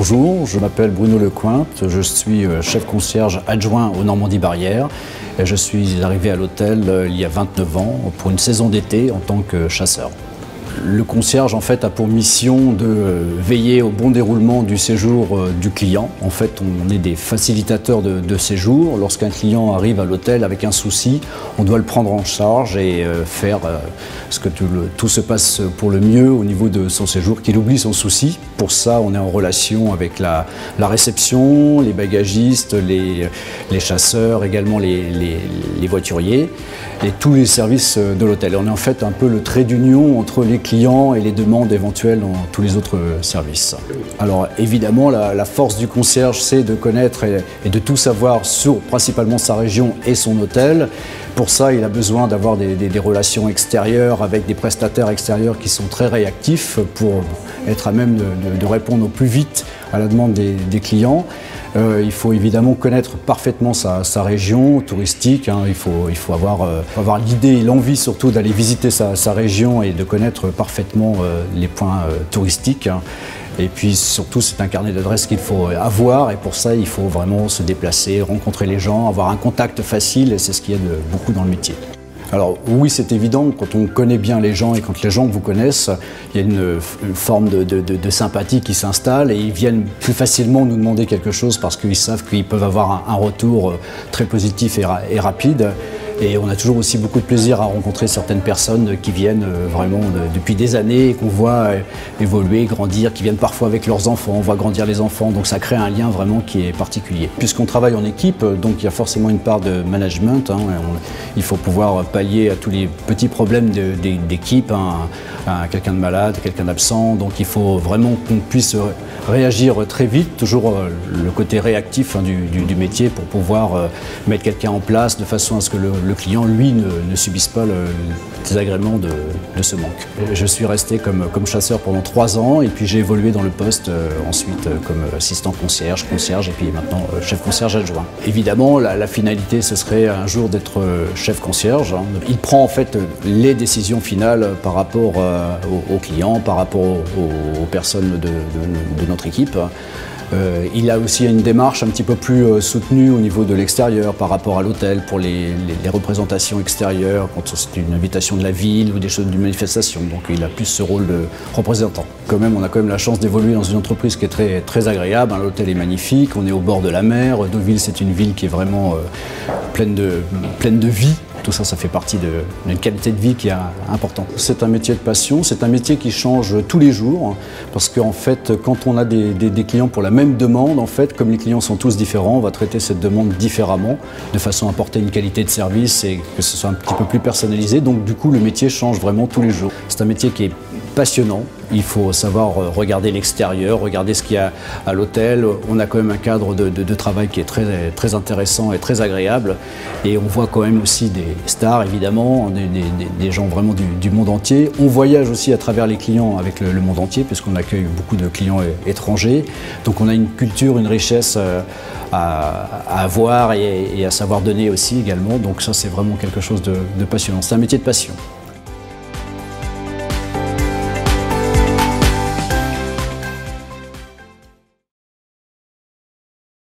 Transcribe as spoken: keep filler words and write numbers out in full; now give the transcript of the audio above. Bonjour, je m'appelle Bruno Lecointe, je suis chef concierge adjoint au Normandie Barrière. Je suis arrivé à l'hôtel il y a vingt-neuf ans pour une saison d'été en tant que chasseur. Le concierge en fait a pour mission de veiller au bon déroulement du séjour du client. En fait, on est des facilitateurs de, de séjour. Lorsqu'un client arrive à l'hôtel avec un souci, on doit le prendre en charge et faire ce que tout, le, tout se passe pour le mieux au niveau de son séjour, qu'il oublie son souci. Pour ça, on est en relation avec la, la réception, les bagagistes, les, les chasseurs, également les, les, les voituriers et tous les services de l'hôtel. On est en fait un peu le trait d'union entre les clients clients et les demandes éventuelles dans tous les autres services. Alors évidemment, la, la force du concierge, c'est de connaître et, et de tout savoir sur principalement sa région et son hôtel. Pour ça, il a besoin d'avoir des, des, des relations extérieures avec des prestataires extérieurs qui sont très réactifs pour être à même de, de, de répondre au plus vite à la demande des, des clients. Euh, il faut évidemment connaître parfaitement sa, sa région touristique, hein. Il faut, il faut avoir, euh, avoir l'idée et l'envie surtout d'aller visiter sa, sa région et de connaître parfaitement euh, les points euh, touristiques, hein. Et puis surtout, c'est un carnet d'adresses qu'il faut avoir et pour ça, il faut vraiment se déplacer, rencontrer les gens, avoir un contact facile et c'est ce qu'il y a de beaucoup dans le métier. Alors oui, c'est évident, quand on connaît bien les gens et quand les gens vous connaissent, il y a une, une forme de, de, de, de sympathie qui s'installe et ils viennent plus facilement nous demander quelque chose parce qu'ils savent qu'ils peuvent avoir un, un retour très positif et, ra et rapide. Et on a toujours aussi beaucoup de plaisir à rencontrer certaines personnes qui viennent vraiment de, depuis des années et qu'on voit évoluer, grandir, qui viennent parfois avec leurs enfants, on voit grandir les enfants, donc ça crée un lien vraiment qui est particulier. Puisqu'on travaille en équipe, donc il y a forcément une part de management, hein, on, il faut pouvoir pallier à tous les petits problèmes d'équipe, hein, quelqu'un de malade, quelqu'un d'absent, donc il faut vraiment qu'on puisse réagir très vite, toujours le côté réactif, hein, du, du, du métier pour pouvoir euh, mettre quelqu'un en place de façon à ce que le le client, lui, ne, ne subisse pas le, le désagrément de, de ce manque. Je suis resté comme, comme chasseur pendant trois ans et puis j'ai évolué dans le poste euh, ensuite euh, comme assistant concierge, concierge et puis maintenant euh, chef concierge adjoint. Évidemment, la, la finalité, ce serait un jour d'être euh, chef concierge, hein. Il prend en fait les décisions finales par rapport euh, aux, aux clients, par rapport aux, aux personnes de, de, de notre équipe. Euh, il a aussi une démarche un petit peu plus euh, soutenue au niveau de l'extérieur par rapport à l'hôtel pour les, les, les représentations extérieures, quand c'est une invitation de la ville ou des choses d'une manifestation. Donc il a plus ce rôle de représentant. Quand même, on a quand même la chance d'évoluer dans une entreprise qui est très, très agréable. L'hôtel est magnifique, on est au bord de la mer. Deauville, c'est une ville qui est vraiment euh, pleine de, pleine de vie. Tout ça, ça fait partie d'une qualité de vie qui est importante. C'est un métier de passion, c'est un métier qui change tous les jours parce qu'en fait, quand on a des, des, des clients pour la même demande, en fait, comme les clients sont tous différents, on va traiter cette demande différemment de façon à apporter une qualité de service et que ce soit un petit peu plus personnalisé. Donc du coup, le métier change vraiment tous les jours. C'est un métier qui est passionnant. Il faut savoir regarder l'extérieur, regarder ce qu'il y a à l'hôtel. On a quand même un cadre de, de, de travail qui est très, très intéressant et très agréable. Et on voit quand même aussi des stars, évidemment, des, des, des gens vraiment du, du monde entier. On voyage aussi à travers les clients avec le, le monde entier, puisqu'on accueille beaucoup de clients étrangers. Donc on a une culture, une richesse à avoir et, et à savoir donner aussi également. Donc ça, c'est vraiment quelque chose de, de passionnant. C'est un métier de passion.